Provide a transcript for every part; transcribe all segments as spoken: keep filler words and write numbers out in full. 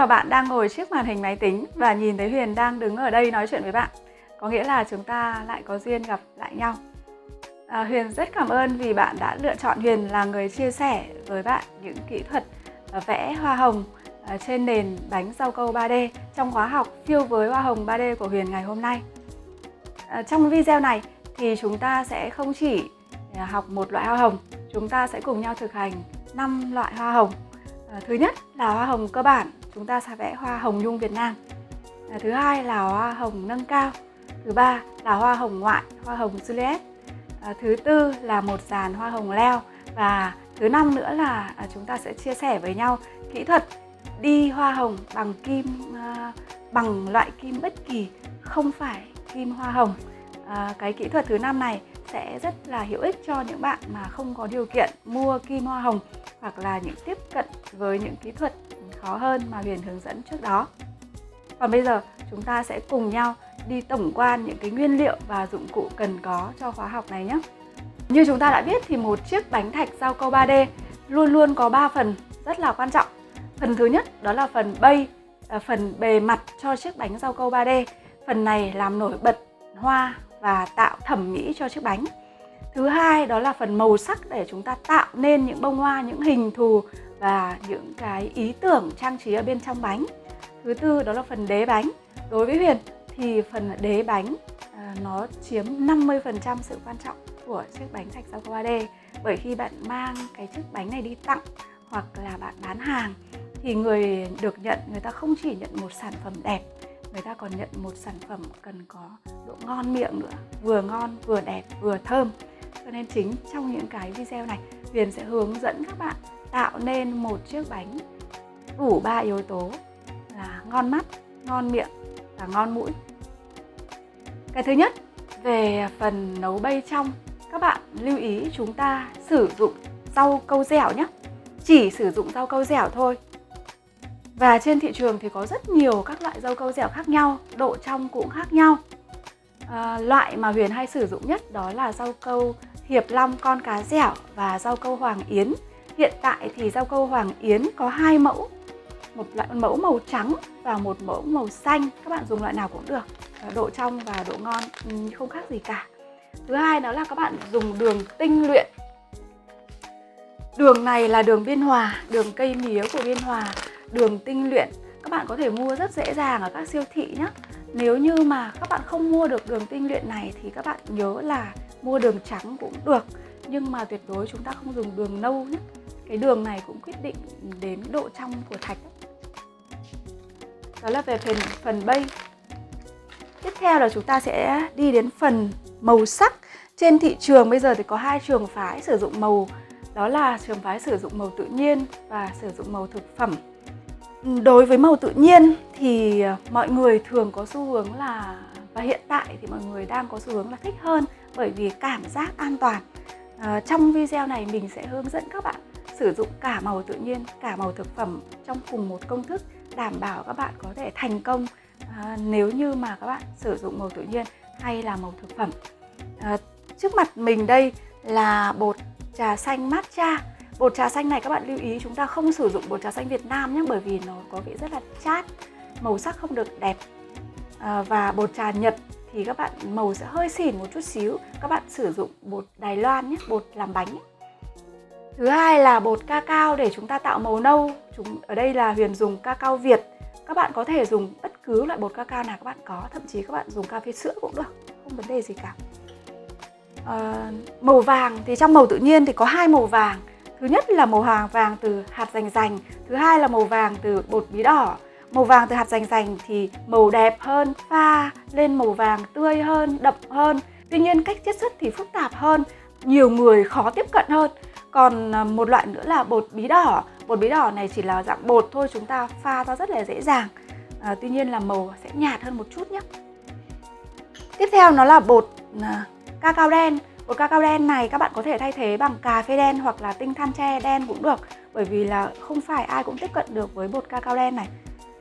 mà bạn đang ngồi trước màn hình máy tính và nhìn thấy Huyền đang đứng ở đây nói chuyện với bạn, có nghĩa là chúng ta lại có duyên gặp lại nhau. À, Huyền rất cảm ơn vì bạn đã lựa chọn Huyền là người chia sẻ với bạn những kỹ thuật vẽ hoa hồng trên nền bánh rau câu ba D trong khóa học Phiêu với hoa hồng ba D của Huyền ngày hôm nay. À, trong video này thì chúng ta sẽ không chỉ học một loại hoa hồng, chúng ta sẽ cùng nhau thực hành năm loại hoa hồng. À, thứ nhất là hoa hồng cơ bản, chúng ta sẽ vẽ hoa hồng nhung Việt Nam. À, thứ hai là hoa hồng nâng cao. Thứ ba là hoa hồng ngoại, hoa hồng Juliet. À, thứ tư là một dàn hoa hồng leo. Và thứ năm nữa là à, chúng ta sẽ chia sẻ với nhau kỹ thuật đi hoa hồng bằng kim, à, bằng loại kim bất kỳ, không phải kim hoa hồng. À, cái kỹ thuật thứ năm này sẽ rất là hữu ích cho những bạn mà không có điều kiện mua kim hoa hồng hoặc là những tiếp cận với những kỹ thuật khó hơn mà Huyền hướng dẫn trước đó. Còn bây giờ chúng ta sẽ cùng nhau đi tổng quan những cái nguyên liệu và dụng cụ cần có cho khóa học này nhé. Như chúng ta đã biết thì một chiếc bánh thạch rau câu ba D luôn luôn có ba phần rất là quan trọng. Phần thứ nhất đó là phần bay, phần bề mặt cho chiếc bánh rau câu ba D. Phần này làm nổi bật hoa và tạo thẩm mỹ cho chiếc bánh. Thứ hai đó là phần màu sắc để chúng ta tạo nên những bông hoa, những hình thù và những cái ý tưởng trang trí ở bên trong bánh. Thứ tư đó là phần đế bánh. Đối với Huyền thì phần đế bánh à, nó chiếm năm mươi phần trăm sự quan trọng của chiếc bánh thạch rau câu ba D. Bởi khi bạn mang cái chiếc bánh này đi tặng hoặc là bạn bán hàng thì người được nhận, người ta không chỉ nhận một sản phẩm đẹp, người ta còn nhận một sản phẩm cần có độ ngon miệng nữa, vừa ngon, vừa đẹp, vừa thơm. Cho nên chính trong những cái video này, Huyền sẽ hướng dẫn các bạn tạo nên một chiếc bánh đủ ba yếu tố là ngon mắt, ngon miệng và ngon mũi. Cái thứ nhất, về phần nấu bay trong, các bạn lưu ý chúng ta sử dụng rau câu dẻo nhé. Chỉ sử dụng rau câu dẻo thôi. Và trên thị trường thì có rất nhiều các loại rau câu dẻo khác nhau, độ trong cũng khác nhau. À, loại mà Huyền hay sử dụng nhất đó là rau câu hiệp long con cá dẻo và rau câu hoàng yến. Hiện tại thì rau câu hoàng yến có hai mẫu, một loại mẫu màu trắng và một mẫu màu xanh. Các bạn dùng loại nào cũng được, độ trong và độ ngon không khác gì cả. Thứ hai đó là các bạn dùng đường tinh luyện. Đường này là đường Biên Hòa, đường cây mía của Biên Hòa. Đường tinh luyện các bạn có thể mua rất dễ dàng ở các siêu thị nhé. Nếu như mà các bạn không mua được đường tinh luyện này thì các bạn nhớ là mua đường trắng cũng được, nhưng mà tuyệt đối chúng ta không dùng đường nâu nhé. Cái đường này cũng quyết định đến độ trong của thạch. Đó là về phần, phần bay. Tiếp theo là chúng ta sẽ đi đến phần màu sắc. Trên thị trường bây giờ thì có hai trường phái sử dụng màu, đó là trường phái sử dụng màu tự nhiên và sử dụng màu thực phẩm. Đối với màu tự nhiên thì mọi người thường có xu hướng là, và hiện tại thì mọi người đang có xu hướng là thích hơn bởi vì cảm giác an toàn. À, trong video này mình sẽ hướng dẫn các bạn sử dụng cả màu tự nhiên, cả màu thực phẩm trong cùng một công thức, đảm bảo các bạn có thể thành công à, nếu như mà các bạn sử dụng màu tự nhiên hay là màu thực phẩm. À, trước mặt mình đây là bột trà xanh matcha. Bột trà xanh này các bạn lưu ý chúng ta không sử dụng bột trà xanh Việt Nam nhé, bởi vì nó có vị rất là chát, màu sắc không được đẹp. À, và bột trà Nhật thì các bạn màu sẽ hơi xỉn một chút xíu, các bạn sử dụng bột Đài Loan nhé, bột làm bánh nhé. Thứ hai là bột cacao để chúng ta tạo màu nâu. Chúng, ở đây là Huyền dùng cacao Việt. Các bạn có thể dùng bất cứ loại bột cacao nào các bạn có, thậm chí các bạn dùng cà phê sữa cũng được, không vấn đề gì cả. À, màu vàng thì trong màu tự nhiên thì có hai màu vàng. Thứ nhất là màu vàng vàng từ hạt rành rành, thứ hai là màu vàng từ bột bí đỏ. Màu vàng từ hạt rành rành thì màu đẹp hơn, pha lên màu vàng tươi hơn, đậm hơn. Tuy nhiên cách chiết xuất thì phức tạp hơn, nhiều người khó tiếp cận hơn. Còn một loại nữa là bột bí đỏ. Bột bí đỏ này chỉ là dạng bột thôi, chúng ta pha ra rất là dễ dàng. À, tuy nhiên là màu sẽ nhạt hơn một chút nhé. Tiếp theo nó là bột à, cacao đen. Bột cacao đen này các bạn có thể thay thế bằng cà phê đen hoặc là tinh than tre đen cũng được, bởi vì là không phải ai cũng tiếp cận được với bột cacao đen này.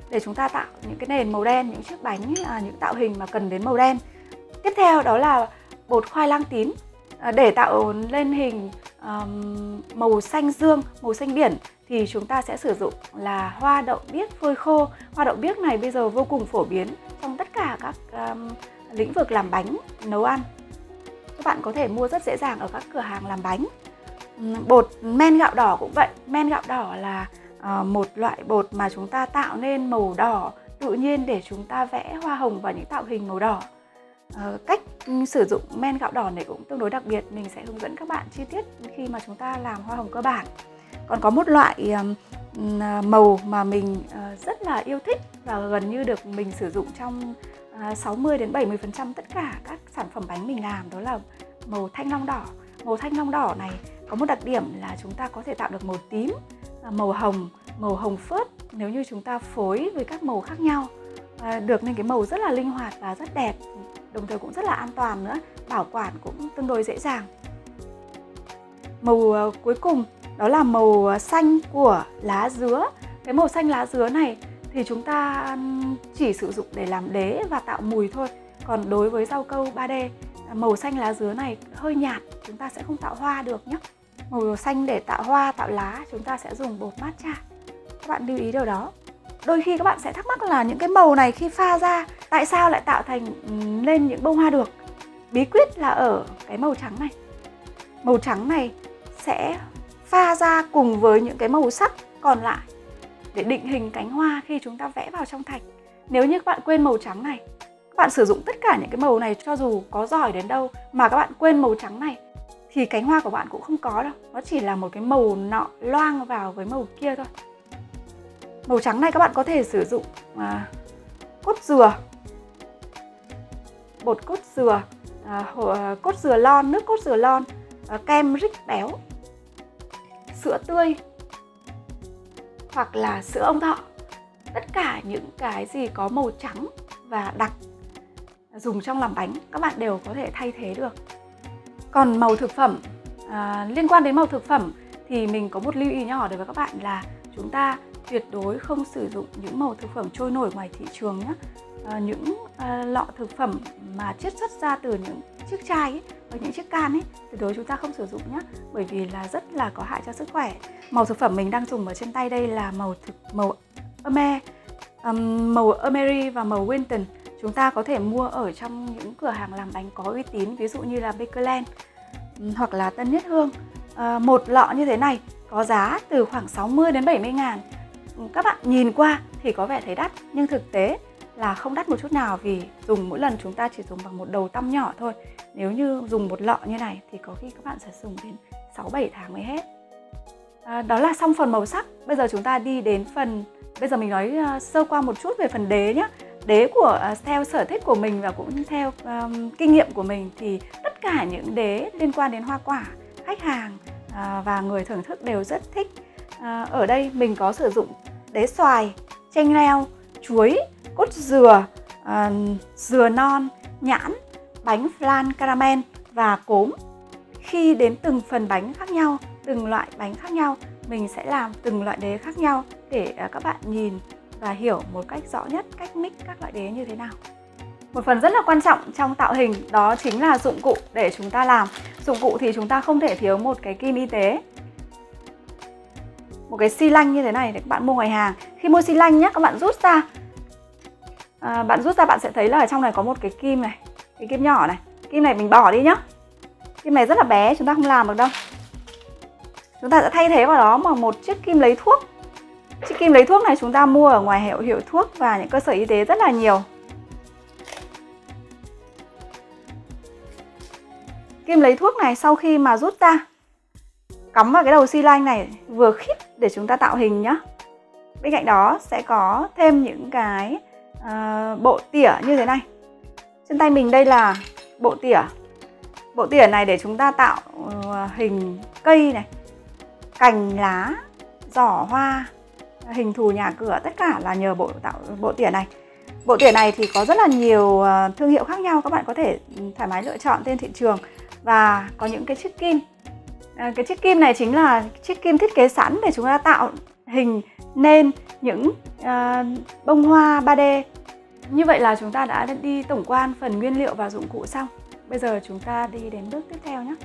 Để chúng ta tạo những cái nền màu đen, những chiếc bánh, những tạo hình mà cần đến màu đen. Tiếp theo đó là bột khoai lang tím. Để tạo lên hình màu xanh dương, màu xanh biển thì chúng ta sẽ sử dụng là hoa đậu biếc phơi khô. Hoa đậu biếc này bây giờ vô cùng phổ biến trong tất cả các um, lĩnh vực làm bánh, nấu ăn. Các bạn có thể mua rất dễ dàng ở các cửa hàng làm bánh. Bột men gạo đỏ cũng vậy. Men gạo đỏ là uh, một loại bột mà chúng ta tạo nên màu đỏ tự nhiên để chúng ta vẽ hoa hồng và những tạo hình màu đỏ. Uh, cách sử dụng men gạo đỏ này cũng tương đối đặc biệt. Mình sẽ hướng dẫn các bạn chi tiết khi mà chúng ta làm hoa hồng cơ bản. Còn có một loại uh, màu mà mình uh, rất là yêu thích và gần như được mình sử dụng trong uh, sáu mươi đến bảy mươi phần trăm tất cả các sản phẩm bánh mình làm, đó là màu thanh long đỏ. Màu thanh long đỏ này có một đặc điểm là chúng ta có thể tạo được màu tím, màu hồng, màu hồng phớt nếu như chúng ta phối với các màu khác nhau. À, được nên cái màu rất là linh hoạt và rất đẹp, đồng thời cũng rất là an toàn nữa, bảo quản cũng tương đối dễ dàng. Màu à, cuối cùng đó là màu xanh của lá dứa. Cái màu xanh lá dứa này thì chúng ta chỉ sử dụng để làm đế và tạo mùi thôi. Còn đối với rau câu ba D, màu xanh lá dứa này hơi nhạt, chúng ta sẽ không tạo hoa được nhé. Màu xanh để tạo hoa, tạo lá, chúng ta sẽ dùng bột matcha. Các bạn lưu ý điều đó. Đôi khi các bạn sẽ thắc mắc là những cái màu này khi pha ra, tại sao lại tạo thành lên những bông hoa được? Bí quyết là ở cái màu trắng này. Màu trắng này sẽ pha ra cùng với những cái màu sắc còn lại để định hình cánh hoa khi chúng ta vẽ vào trong thạch. Nếu như các bạn quên màu trắng này, các bạn sử dụng tất cả những cái màu này cho dù có giỏi đến đâu mà các bạn quên màu trắng này, thì cánh hoa của bạn cũng không có đâu. Nó chỉ là một cái màu nọ loang vào với màu kia thôi. Màu trắng này các bạn có thể sử dụng à, cốt dừa, bột cốt dừa, à, cốt dừa lon, nước cốt dừa lon, à, kem rich béo, sữa tươi hoặc là sữa ông thọ. Tất cả những cái gì có màu trắng và đặc dùng trong làm bánh các bạn đều có thể thay thế được. Còn màu thực phẩm, à, liên quan đến màu thực phẩm thì mình có một lưu ý nhỏ đối với các bạn là chúng ta tuyệt đối không sử dụng những màu thực phẩm trôi nổi ngoài thị trường nhé. À, những à, lọ thực phẩm mà chiết xuất ra từ những chiếc chai ấy, và những chiếc can ấy, tuyệt đối chúng ta không sử dụng nhé, bởi vì là rất là có hại cho sức khỏe. Màu thực phẩm mình đang dùng ở trên tay đây là màu thực màu Amer, um, màu Amery và màu Winton. Chúng ta có thể mua ở trong những cửa hàng làm bánh có uy tín, ví dụ như là Bakerland hoặc là Tân Nhất Hương. À, một lọ như thế này có giá từ khoảng sáu mươi đến bảy mươi ngàn. Các bạn nhìn qua thì có vẻ thấy đắt, nhưng thực tế là không đắt một chút nào, vì dùng mỗi lần chúng ta chỉ dùng bằng một đầu tăm nhỏ thôi. Nếu như dùng một lọ như này thì có khi các bạn sẽ dùng đến sáu bảy tháng mới hết. À, đó là xong phần màu sắc. Bây giờ chúng ta đi đến phần... Bây giờ mình nói uh, sơ qua một chút về phần đế nhé. Đế của uh, theo sở thích của mình và cũng theo um, kinh nghiệm của mình thì tất cả những đế liên quan đến hoa quả, khách hàng uh, và người thưởng thức đều rất thích. Uh, ở đây mình có sử dụng đế xoài, chanh leo, chuối, cốt dừa, uh, dừa non, nhãn, bánh flan caramel và cốm. Khi đến từng phần bánh khác nhau, từng loại bánh khác nhau, mình sẽ làm từng loại đế khác nhau để các bạn nhìn và hiểu một cách rõ nhất cách mix các loại đế như thế nào. Một phần rất là quan trọng trong tạo hình đó chính là dụng cụ để chúng ta làm. Dụng cụ thì chúng ta không thể thiếu một cái kim y tế. Một cái xi lanh như thế này để các bạn mua ngoài hàng. Khi mua xi lanh nhé, các bạn rút ra. À, bạn rút ra bạn sẽ thấy là ở trong này có một cái kim này, cái kim nhỏ này. Kim này mình bỏ đi nhá. Kim này rất là bé, chúng ta không làm được đâu. Chúng ta sẽ thay thế vào đó bằng một chiếc kim lấy thuốc. Chiếc kim lấy thuốc này chúng ta mua ở ngoài hiệu hiệu thuốc và những cơ sở y tế rất là nhiều. Kim lấy thuốc này sau khi mà rút ra, cắm vào cái đầu xi lanh này vừa khít để chúng ta tạo hình nhá. Bên cạnh đó sẽ có thêm những cái uh, bộ tỉa như thế này. Trên tay mình đây là bộ tỉa. Bộ tỉa này để chúng ta tạo uh, hình cây này, cành lá, giỏ hoa, hình thù nhà cửa, tất cả là nhờ bộ tạo bộ tỉa này. Bộ tỉa này thì có rất là nhiều thương hiệu khác nhau, các bạn có thể thoải mái lựa chọn trên thị trường. Và có những cái chiếc kim. À, cái chiếc kim này chính là chiếc kim thiết kế sẵn để chúng ta tạo hình nên những à, bông hoa ba D. Như vậy là chúng ta đã đi tổng quan phần nguyên liệu và dụng cụ xong. Bây giờ chúng ta đi đến bước tiếp theo nhé.